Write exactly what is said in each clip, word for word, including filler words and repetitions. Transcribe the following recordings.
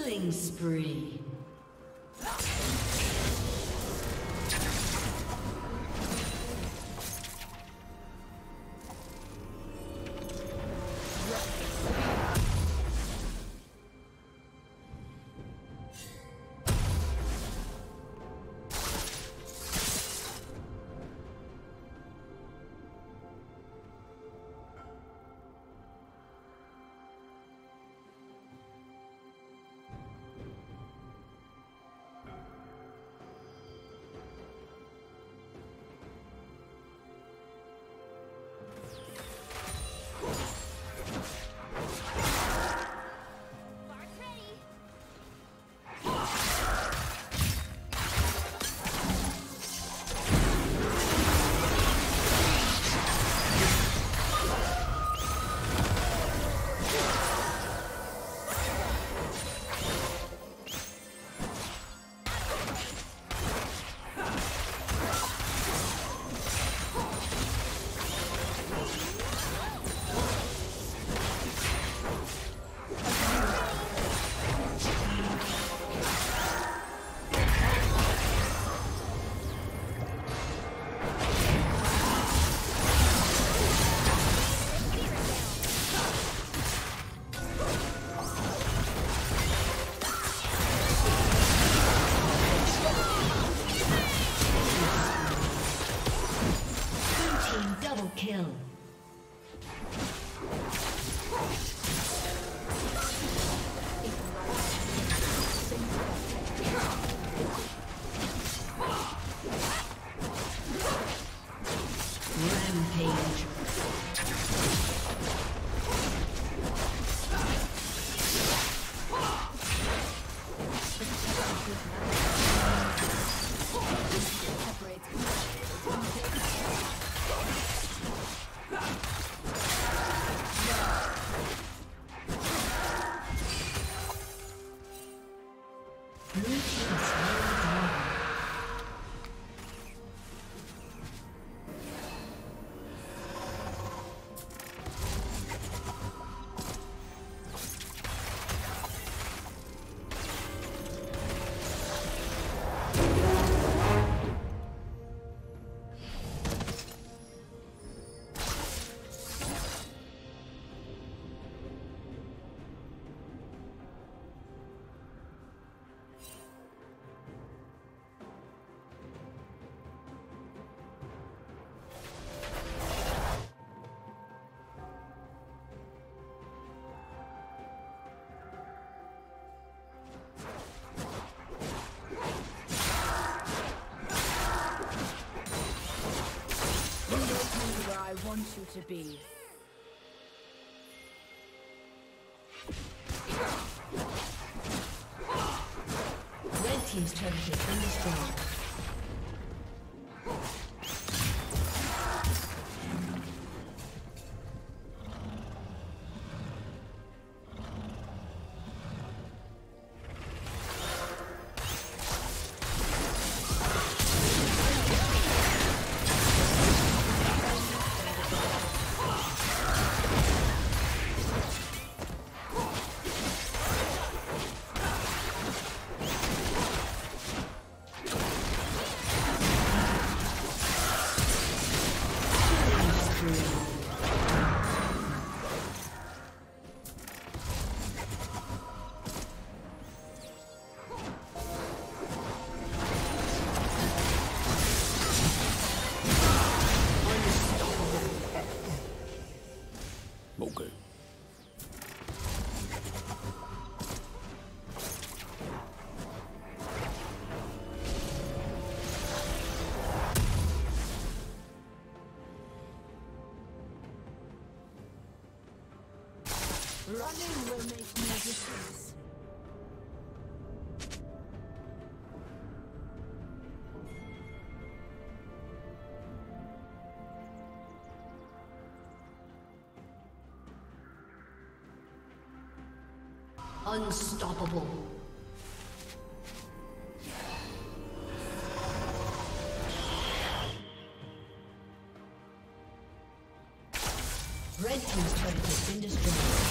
Killing spree. kill. Rampage. I want you to be. Red team's turret has been destroyed. Running will make no difference. Unstoppable. Red team's turret has been destroyed.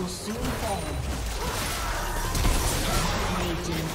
will soon fall. Dominating.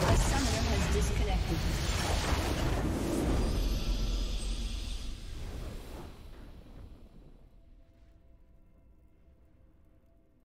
A summoner has disconnected.